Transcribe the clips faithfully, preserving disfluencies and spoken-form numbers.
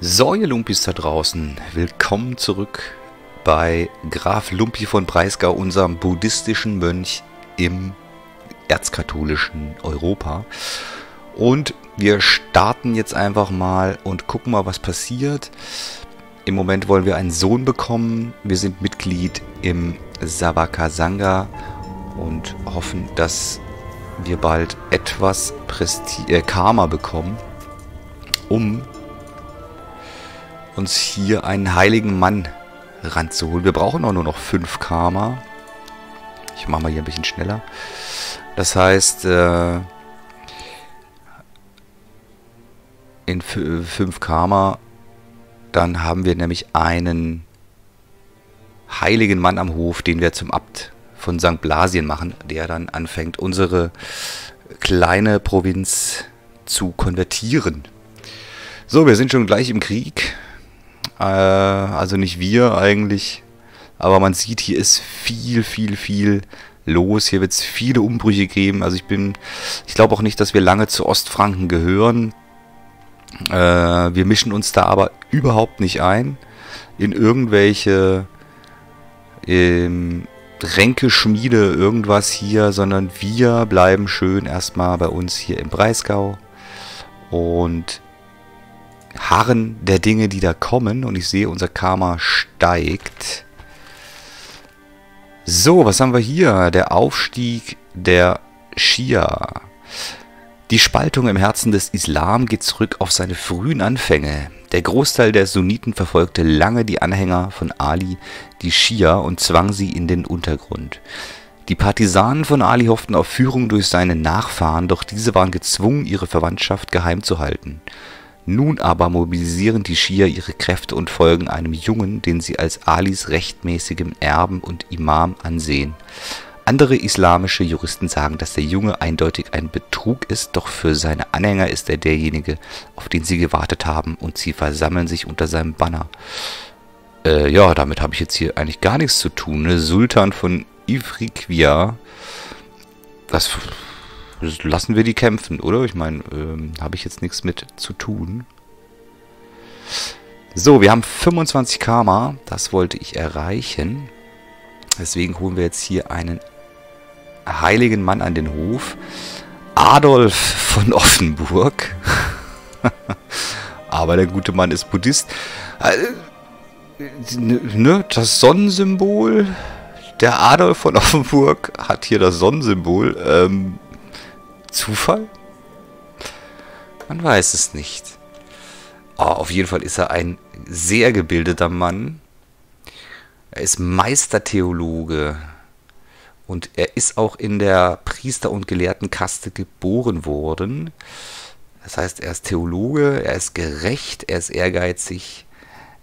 So, ihr Lumpis da draußen, willkommen zurück bei Graf Lumpi von Breisgau, unserem buddhistischen Mönch im erzkatholischen Europa. Und wir starten jetzt einfach mal und gucken mal, was passiert. Im Moment wollen wir einen Sohn bekommen. Wir sind Mitglied im Sabaka Sangha und hoffen, dass wir bald etwas Presti- äh, Karma bekommen, um uns hier einen heiligen Mann ranzuholen. Wir brauchen auch nur noch fünf Karma. Ich mache mal hier ein bisschen schneller. Das heißt, äh, in fünf Karma, dann haben wir nämlich einen heiligen Mann am Hof, den wir zum Abt von Sankt Blasien machen, der dann anfängt, unsere kleine Provinz zu konvertieren. So, wir sind schon gleich im Krieg. Also nicht wir eigentlich, aber man sieht, hier ist viel, viel, viel los. Hier wird es viele Umbrüche geben. Also ich bin, ich glaube auch nicht, dass wir lange zu Ostfranken gehören. Äh, wir mischen uns da aber überhaupt nicht ein in irgendwelche ähm, Ränkeschmiede, irgendwas hier, sondern wir bleiben schön erstmal bei uns hier im Breisgau und harren der Dinge, die da kommen. Und ich sehe, unser Karma steigt. So, was haben wir hier? Der Aufstieg der Schia. Die Spaltung im Herzen des Islam geht zurück auf seine frühen Anfänge. Der Großteil der Sunniten verfolgte lange die Anhänger von Ali, die Schia, und zwang sie in den Untergrund. Die Partisanen von Ali hofften auf Führung durch seine Nachfahren, doch diese waren gezwungen, ihre Verwandtschaft geheim zu halten. Nun aber mobilisieren die Schia ihre Kräfte und folgen einem Jungen, den sie als Alis rechtmäßigem Erben und Imam ansehen. Andere islamische Juristen sagen, dass der Junge eindeutig ein Betrug ist, doch für seine Anhänger ist er derjenige, auf den sie gewartet haben, und sie versammeln sich unter seinem Banner. Äh, ja, damit habe ich jetzt hier eigentlich gar nichts zu tun, ne? Sultan von Ifriqiya, das... Lassen wir die kämpfen, oder? Ich meine, ähm, habe ich jetzt nichts mit zu tun. So, wir haben fünfundzwanzig Karma. Das wollte ich erreichen. Deswegen holen wir jetzt hier einen heiligen Mann an den Hof. Adolf von Offenburg. Aber der gute Mann ist Buddhist. Ne, das Sonnensymbol. Der Adolf von Offenburg hat hier das Sonnensymbol. Ähm... Zufall? Man weiß es nicht. Oh, auf jeden Fall ist er ein sehr gebildeter Mann. Er ist Meistertheologe. Und er ist auch in der Priester- und Gelehrtenkaste geboren worden. Das heißt, er ist Theologe, er ist gerecht, er ist ehrgeizig,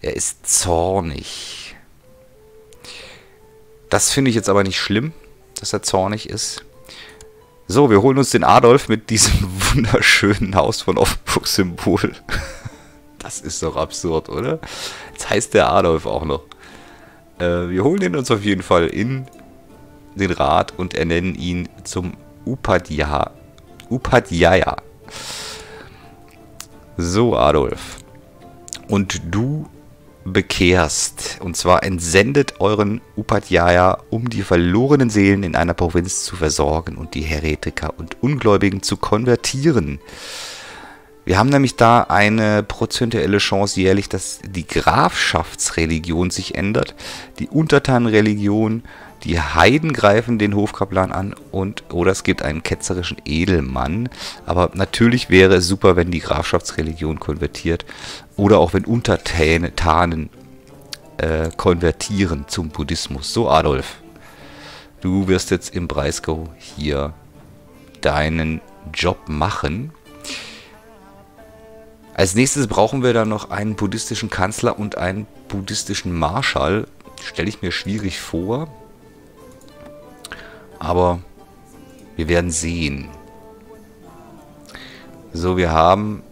er ist zornig. Das finde ich jetzt aber nicht schlimm, dass er zornig ist. So, wir holen uns den Adolf mit diesem wunderschönen Haus von Offenburg-Symbol. Das ist doch absurd, oder? Jetzt heißt der Adolf auch noch. Äh, wir holen ihn uns auf jeden Fall in den Rat und ernennen ihn zum Upadhyaya. Upadhyaya. So, Adolf. Und du bekehrst. Und zwar entsendet euren Upadhyaya, um die verlorenen Seelen in einer Provinz zu versorgen und die Heretiker und Ungläubigen zu konvertieren. Wir haben nämlich da eine prozentuelle Chance jährlich, dass die Grafschaftsreligion sich ändert. Die Untertanenreligion, die Heiden greifen den Hofkaplan an, und oder es gibt einen ketzerischen Edelmann. Aber natürlich wäre es super, wenn die Grafschaftsreligion konvertiert oder auch wenn Untertanen äh, konvertieren zum Buddhismus. So, Adolf, du wirst jetzt im Breisgau hier deinen Job machen. Als nächstes brauchen wir dann noch einen buddhistischen Kanzler und einen buddhistischen Marschall. Stelle ich mir schwierig vor. Aber wir werden sehen. So, wir haben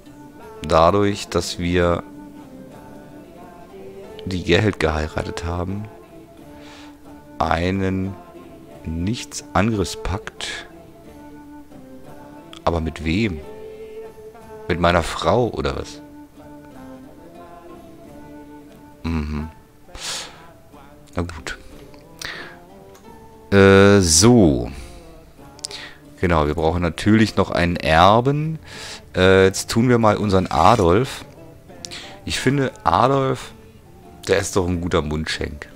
dadurch, dass wir die Gerhild geheiratet haben, einen Nichts-Angriffspakt. Aber mit wem? Mit meiner Frau, oder was? Mhm. Na gut. Äh, so. Genau, wir brauchen natürlich noch einen Erben. Äh, jetzt tun wir mal unseren Adolf. Ich finde, Adolf, der ist doch ein guter Mundschenk.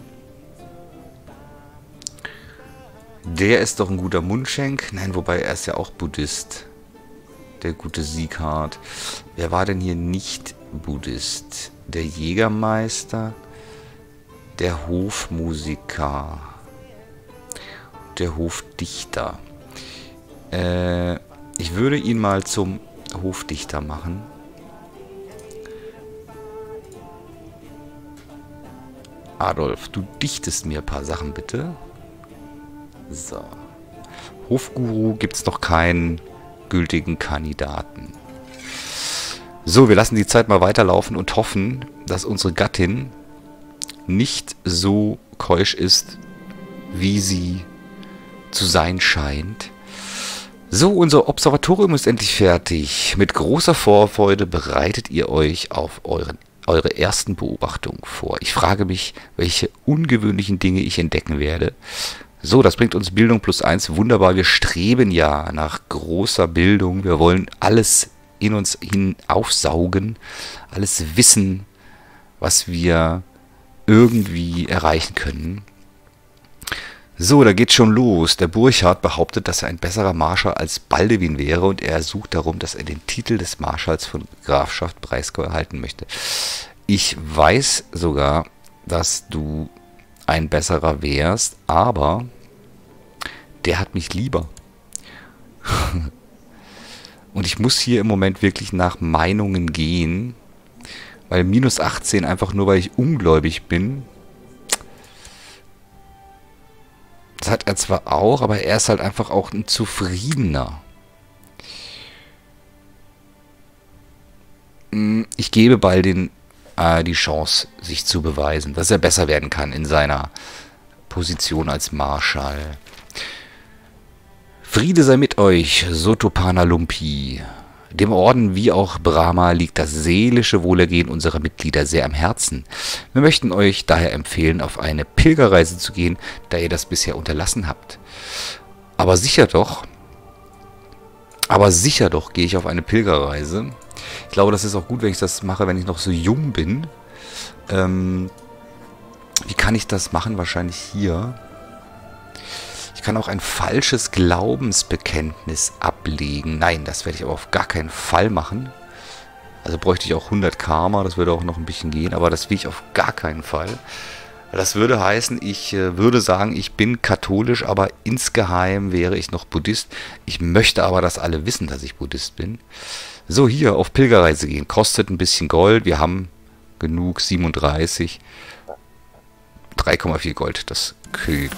Der ist doch ein guter Mundschenk. Nein, wobei, er ist ja auch Buddhist. Der gute Sieghard. Wer war denn hier nicht Buddhist? Der Jägermeister. Der Hofmusiker. Der Hofdichter. Äh, ich würde ihn mal zum Hofdichter machen. Adolf, du dichtest mir ein paar Sachen, bitte. So. Hofguru gibt es noch keinen gültigen Kandidaten. So, wir lassen die Zeit mal weiterlaufen und hoffen, dass unsere Gattin nicht so keusch ist, wie sie zu sein scheint. So, unser Observatorium ist endlich fertig. Mit großer Vorfreude bereitet ihr euch auf euren, eure ersten Beobachtungen vor. Ich frage mich, welche ungewöhnlichen Dinge ich entdecken werde. So, das bringt uns Bildung plus eins. Wunderbar, wir streben ja nach großer Bildung. Wir wollen alles in uns hin aufsaugen, alles wissen, was wir irgendwie erreichen können. So, da geht's schon los. Der Burchard behauptet, dass er ein besserer Marschall als Baldewin wäre und er sucht darum, dass er den Titel des Marschalls von Grafschaft Breisgau erhalten möchte. Ich weiß sogar, dass du ein besserer wärst, aber der hat mich lieber. Und ich muss hier im Moment wirklich nach Meinungen gehen, weil minus achtzehn einfach nur, weil ich ungläubig bin. Das hat er zwar auch, aber er ist halt einfach auch ein Zufriedener. Ich gebe bald den die Chance, sich zu beweisen, dass er besser werden kann in seiner Position als Marschall. Friede sei mit euch, Sotopana Lumpi. Dem Orden wie auch Brahma liegt das seelische Wohlergehen unserer Mitglieder sehr am Herzen. Wir möchten euch daher empfehlen, auf eine Pilgerreise zu gehen, da ihr das bisher unterlassen habt. Aber sicher doch, aber sicher doch gehe ich auf eine Pilgerreise. Ich glaube, das ist auch gut, wenn ich das mache, wenn ich noch so jung bin. Ähm, wie kann ich das machen? Wahrscheinlich hier. Ich kann auch ein falsches Glaubensbekenntnis ablegen. Nein, das werde ich aber auf gar keinen Fall machen. Also bräuchte ich auch hundert Karma, das würde auch noch ein bisschen gehen, aber das will ich auf gar keinen Fall. Das würde heißen, ich äh, würde sagen, ich bin katholisch, aber insgeheim wäre ich noch Buddhist. Ich möchte aber, dass alle wissen, dass ich Buddhist bin. So, hier, auf Pilgerreise gehen. Kostet ein bisschen Gold. Wir haben genug, siebenunddreißig. drei Komma vier Gold, das,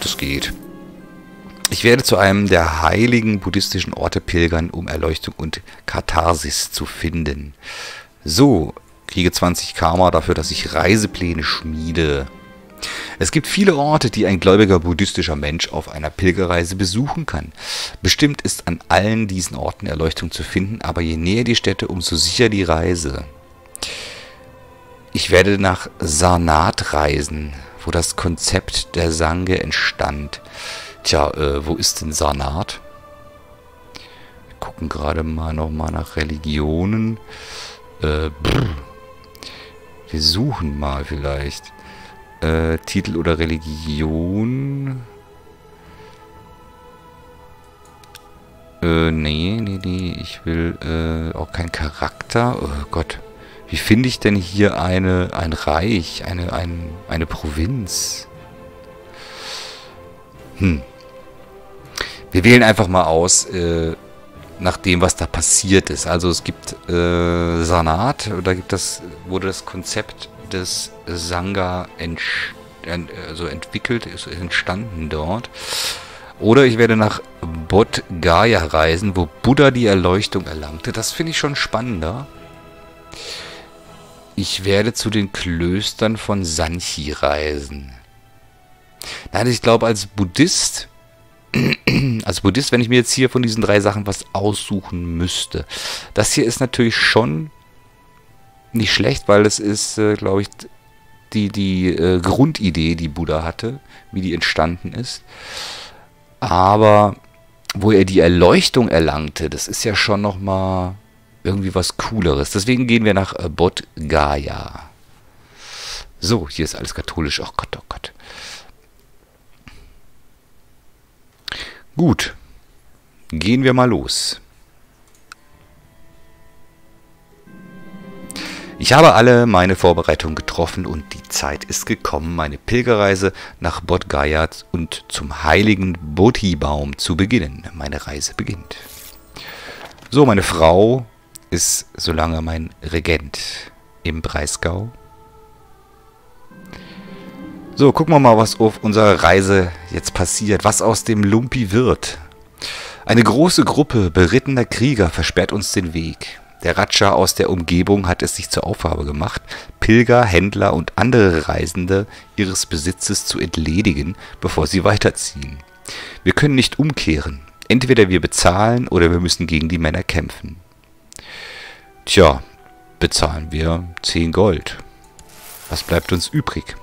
das geht. Ich werde zu einem der heiligen buddhistischen Orte pilgern, um Erleuchtung und Katharsis zu finden. So, kriege zwanzig Karma dafür, dass ich Reisepläne schmiede. Es gibt viele Orte, die ein gläubiger buddhistischer Mensch auf einer Pilgerreise besuchen kann. Bestimmt ist an allen diesen Orten Erleuchtung zu finden, aber je näher die Städte, umso sicherer die Reise. Ich werde nach Sarnath reisen, wo das Konzept der Sangha entstand. Tja, äh, wo ist denn Sarnath? Wir gucken gerade mal nochmal nach Religionen. Äh, wir suchen mal vielleicht. Äh, Titel oder Religion? Äh, nee, nee, nee. Ich will äh, auch keinen Charakter. Oh Gott. Wie finde ich denn hier eine, ein Reich, eine, ein, eine Provinz? Hm. Wir wählen einfach mal aus, äh, nach dem, was da passiert ist. Also es gibt äh, Sarnath, und da gibt das, wurde das Konzept des Sangha ent, also entwickelt, ist entstanden dort. Oder ich werde nach Bodhgaya reisen, wo Buddha die Erleuchtung erlangte. Das finde ich schon spannender. Ich werde zu den Klöstern von Sanchi reisen. Nein, ich glaube, als Buddhist, als Buddhist, wenn ich mir jetzt hier von diesen drei Sachen was aussuchen müsste. Das hier ist natürlich schon nicht schlecht, weil es ist, äh, glaube ich, die, die äh, Grundidee, die Buddha hatte, wie die entstanden ist. Aber wo er die Erleuchtung erlangte, das ist ja schon nochmal irgendwie was Cooleres. Deswegen gehen wir nach äh, Bodhgaya. So, hier ist alles katholisch. Oh Gott, oh Gott. Gut, gehen wir mal los. Ich habe alle meine Vorbereitungen getroffen und die Zeit ist gekommen, meine Pilgerreise nach Bodhgaya und zum heiligen Bodhi Baum zu beginnen. Meine Reise beginnt. So, meine Frau ist so lange mein Regent im Breisgau. So, gucken wir mal, was auf unserer Reise jetzt passiert, was aus dem Lumpi wird. Eine große Gruppe berittener Krieger versperrt uns den Weg. Der Radscha aus der Umgebung hat es sich zur Aufgabe gemacht, Pilger, Händler und andere Reisende ihres Besitzes zu entledigen, bevor sie weiterziehen. Wir können nicht umkehren. Entweder wir bezahlen oder wir müssen gegen die Männer kämpfen. Tja, bezahlen wir zehn Gold. Was bleibt uns übrig?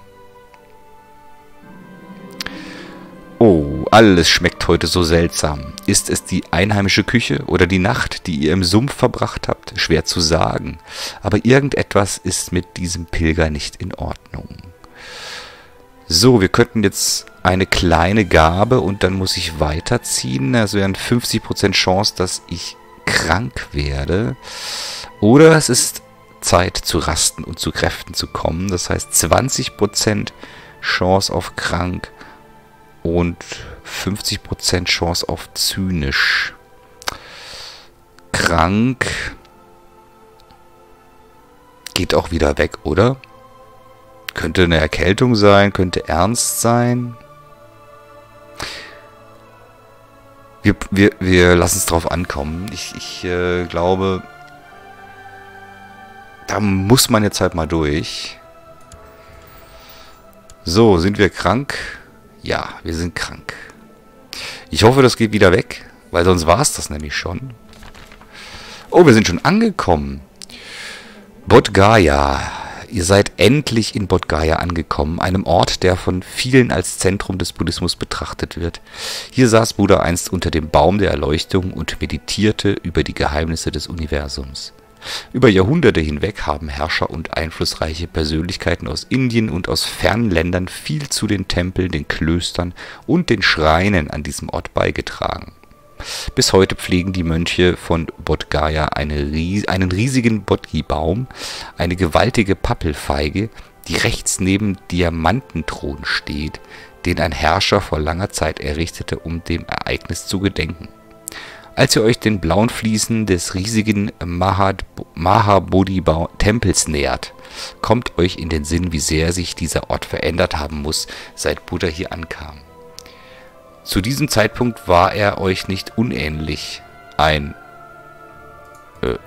Oh, alles schmeckt heute so seltsam. Ist es die einheimische Küche oder die Nacht, die ihr im Sumpf verbracht habt? Schwer zu sagen. Aber irgendetwas ist mit diesem Pilger nicht in Ordnung. So, wir könnten jetzt eine kleine Gabe und dann muss ich weiterziehen. Das wären fünfzig Prozent Chance, dass ich krank werde. Oder es ist Zeit zu rasten und zu Kräften zu kommen. Das heißt zwanzig Prozent Chance auf krank. Und fünfzig Prozent Chance auf zynisch. Krank. Geht auch wieder weg, oder? Könnte eine Erkältung sein, könnte ernst sein. Wir, wir, wir lassen es drauf ankommen. Ich, ich äh, glaube, da muss man jetzt halt mal durch. So, sind wir krank? Ja, wir sind krank. Ich hoffe, das geht wieder weg, weil sonst war es das nämlich schon. Oh, wir sind schon angekommen. Bodhgaya. Ihr seid endlich in Bodhgaya angekommen, einem Ort, der von vielen als Zentrum des Buddhismus betrachtet wird. Hier saß Buddha einst unter dem Baum der Erleuchtung und meditierte über die Geheimnisse des Universums. Über Jahrhunderte hinweg haben Herrscher und einflussreiche Persönlichkeiten aus Indien und aus fernen Ländern viel zu den Tempeln, den Klöstern und den Schreinen an diesem Ort beigetragen. Bis heute pflegen die Mönche von Bodhgaya eine, einen riesigen Bodhi-Baum, eine gewaltige Pappelfeige, die rechts neben Diamantentron steht, den ein Herrscher vor langer Zeit errichtete, um dem Ereignis zu gedenken. Als ihr euch den blauen Fliesen des riesigen Mahabodhi-Tempels nähert, kommt euch in den Sinn, wie sehr sich dieser Ort verändert haben muss, seit Buddha hier ankam. Zu diesem Zeitpunkt war er euch nicht unähnlich. Ein... Äh,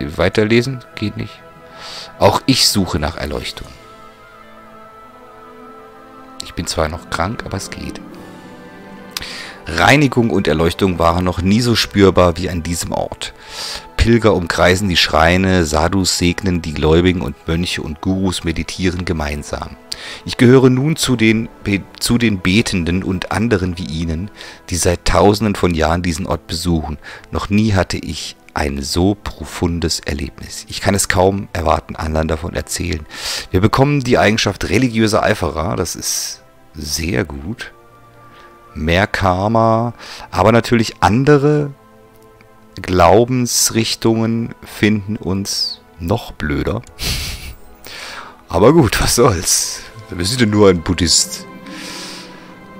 weiterlesen? Geht nicht. Auch ich suche nach Erleuchtung. Ich bin zwar noch krank, aber es geht. Reinigung und Erleuchtung waren noch nie so spürbar wie an diesem Ort. Pilger umkreisen die Schreine, Sadhus segnen die Gläubigen und Mönche und Gurus meditieren gemeinsam. Ich gehöre nun zu den, zu den Betenden und anderen wie ihnen, die seit tausenden von Jahren diesen Ort besuchen. Noch nie hatte ich ein so profundes Erlebnis. Ich kann es kaum erwarten, anderen davon erzählen. Wir bekommen die Eigenschaft religiöser Eiferer, das ist sehr gut. Mehr Karma, aber natürlich andere Glaubensrichtungen finden uns noch blöder. Aber gut, was soll's? Wir sind ja nur ein Buddhist.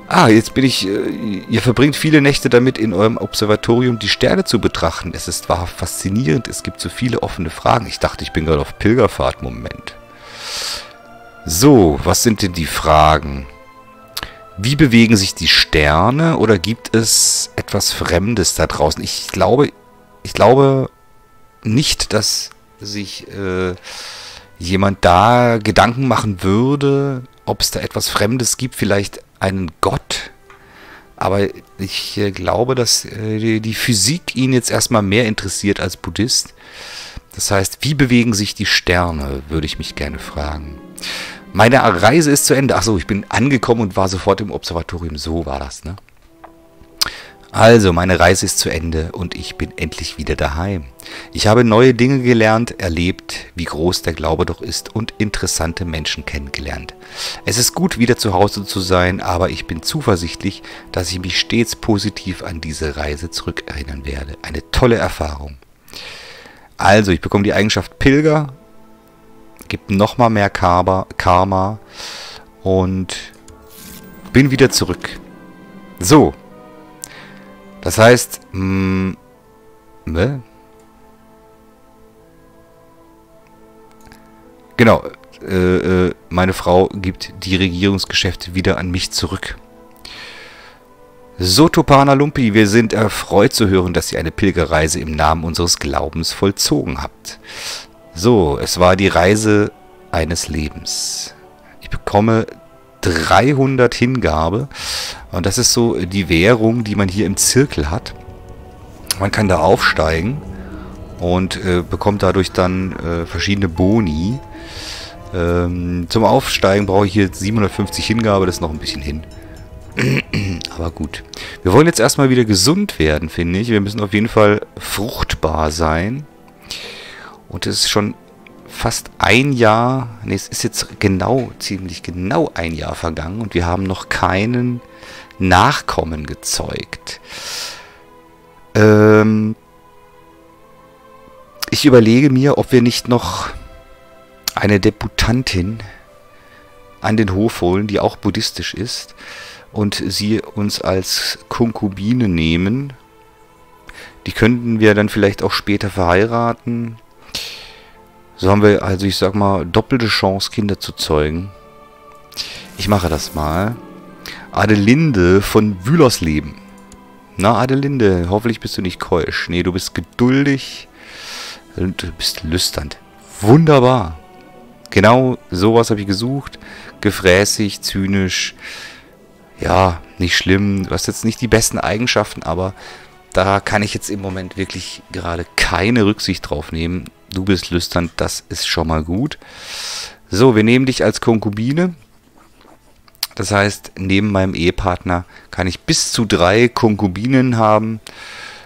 Ah, jetzt bin ich... Ihr verbringt viele Nächte damit, in eurem Observatorium die Sterne zu betrachten. Es ist wahrhaft faszinierend. Es gibt so viele offene Fragen. Ich dachte, ich bin gerade auf Pilgerfahrt. Moment. So, was sind denn die Fragen? Wie bewegen sich die Sterne oder gibt es etwas Fremdes da draußen? Ich glaube, ich glaube nicht, dass sich äh, jemand da Gedanken machen würde, ob es da etwas Fremdes gibt, vielleicht einen Gott. Aber ich äh, glaube, dass äh, die, die Physik ihn jetzt erstmal mehr interessiert als Buddhist. Das heißt, wie bewegen sich die Sterne, würde ich mich gerne fragen. Meine Reise ist zu Ende. Achso, ich bin angekommen und war sofort im Observatorium. So war das, ne? Also, meine Reise ist zu Ende und ich bin endlich wieder daheim. Ich habe neue Dinge gelernt, erlebt, wie groß der Glaube doch ist und interessante Menschen kennengelernt. Es ist gut, wieder zu Hause zu sein, aber ich bin zuversichtlich, dass ich mich stets positiv an diese Reise zurückerinnern werde. Eine tolle Erfahrung. Also, ich bekomme die Eigenschaft Pilger, gibt nochmal mehr Karma und bin wieder zurück. So. Das heißt, mh, ne? Genau, äh, äh, meine Frau gibt die Regierungsgeschäfte wieder an mich zurück. Sotopana Lumpi, wir sind erfreut zu hören, dass ihr eine Pilgerreise im Namen unseres Glaubens vollzogen habt. So, es war die Reise eines Lebens. Ich bekomme dreihundert Hingabe und das ist so die Währung, die man hier im Zirkel hat. Man kann da aufsteigen und äh, bekommt dadurch dann äh, verschiedene Boni. Ähm, zum Aufsteigen brauche ich hier siebenhundertfünfzig Hingabe, das ist noch ein bisschen hin. Aber gut. Wir wollen jetzt erstmal wieder gesund werden, finde ich. Wir müssen auf jeden Fall fruchtbar sein. Und es ist schon fast ein Jahr, ne, es ist jetzt genau, ziemlich genau ein Jahr vergangen und wir haben noch keinen Nachkommen gezeugt. Ähm, ich überlege mir, ob wir nicht noch eine Deputantin an den Hof holen, die auch buddhistisch ist und sie uns als Konkubine nehmen. Die könnten wir dann vielleicht auch später verheiraten. So haben wir, also ich sag mal, doppelte Chance, Kinder zu zeugen. Ich mache das mal. Adelinde von Wülersleben. Na, Adelinde, hoffentlich bist du nicht keusch. Nee, du bist geduldig und du bist lüstern. Wunderbar. Genau sowas habe ich gesucht. Gefräßig, zynisch. Ja, nicht schlimm. Du hast jetzt nicht die besten Eigenschaften, aber da kann ich jetzt im Moment wirklich gerade keine Rücksicht drauf nehmen. Du bist lüstern, das ist schon mal gut. So, wir nehmen dich als Konkubine. Das heißt, neben meinem Ehepartner kann ich bis zu drei Konkubinen haben.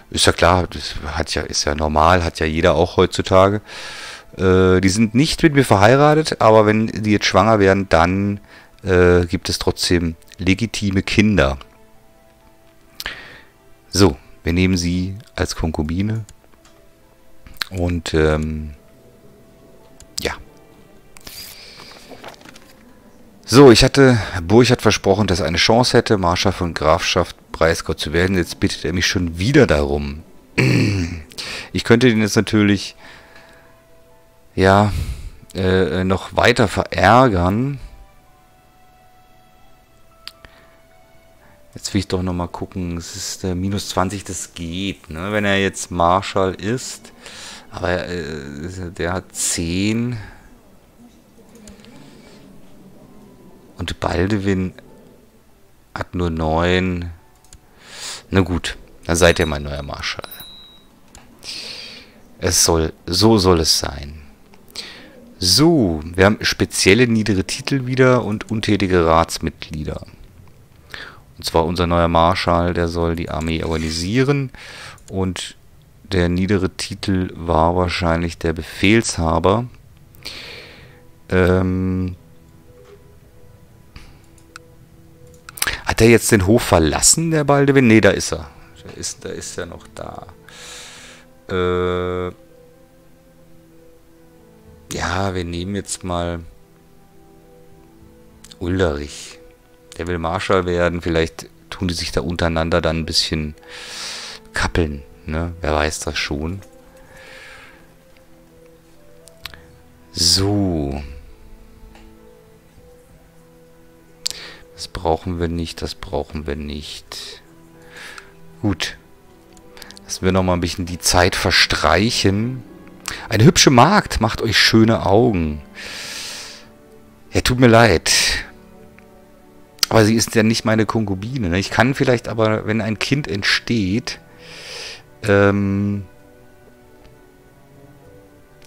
Ist ja klar, das hat ja, ist ja normal, hat ja jeder auch heutzutage. Äh, die sind nicht mit mir verheiratet, aber wenn die jetzt schwanger werden, dann äh, gibt es trotzdem legitime Kinder. So, wir nehmen sie als Konkubine. Und, ähm, ja. So, ich hatte, Burch hat versprochen, dass er eine Chance hätte, Marschall von Grafschaft Breisgau zu werden. Jetzt bittet er mich schon wieder darum. Ich könnte den jetzt natürlich, ja, äh, noch weiter verärgern. Jetzt will ich doch nochmal gucken. Es ist äh, minus zwanzig, das geht, ne? Wenn er jetzt Marschall ist... Aber äh, der hat zehn. Und Baldewin hat nur neun. Na gut, dann seid ihr mein neuer Marschall. Es soll, so soll es sein. So, wir haben spezielle niedere Titel wieder und untätige Ratsmitglieder. Und zwar unser neuer Marschall, der soll die Armee organisieren und... Der niedere Titel war wahrscheinlich der Befehlshaber. Ähm Hat er jetzt den Hof verlassen, der Baldewin? Ne, da ist er. Da ist, da ist er noch da. Äh ja, wir nehmen jetzt mal Ulderich. Der will Marschall werden. Vielleicht tun die sich da untereinander dann ein bisschen kappeln. Ne? Wer weiß das schon. So. Das brauchen wir nicht, das brauchen wir nicht. Gut. Lassen wir nochmal ein bisschen die Zeit verstreichen. Eine hübsche Magd macht euch schöne Augen. Ja, tut mir leid. Aber sie ist ja nicht meine Konkubine. Ne? Ich kann vielleicht aber, wenn ein Kind entsteht...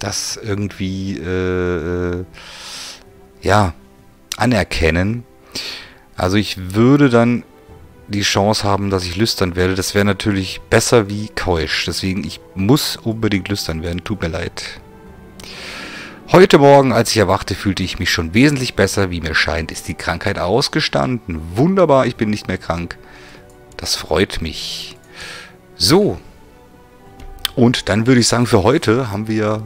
das irgendwie äh, ja, anerkennen. Also ich würde dann die Chance haben, dass ich lüstern werde. Das wäre natürlich besser wie keusch. Deswegen, ich muss unbedingt lüstern werden. Tut mir leid. Heute Morgen, als ich erwachte, fühlte ich mich schon wesentlich besser. Wie mir scheint, ist die Krankheit ausgestanden. Wunderbar, ich bin nicht mehr krank. Das freut mich. So. Und dann würde ich sagen, für heute haben wir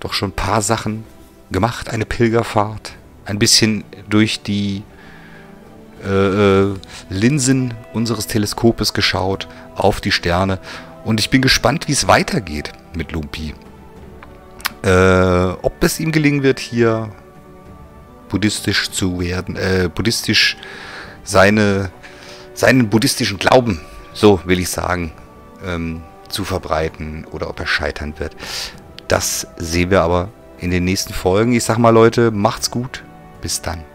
doch schon ein paar Sachen gemacht. Eine Pilgerfahrt. Ein bisschen durch die Äh, Linsen unseres Teleskopes geschaut, auf die Sterne, und ich bin gespannt, wie es weitergeht mit Lumpi. Äh, ob es ihm gelingen wird, hier buddhistisch zu werden, äh, buddhistisch seine, seinen buddhistischen Glauben, so will ich sagen, ähm, zu verbreiten, oder ob er scheitern wird. Das sehen wir aber in den nächsten Folgen. Ich sag mal, Leute, macht's gut. Bis dann.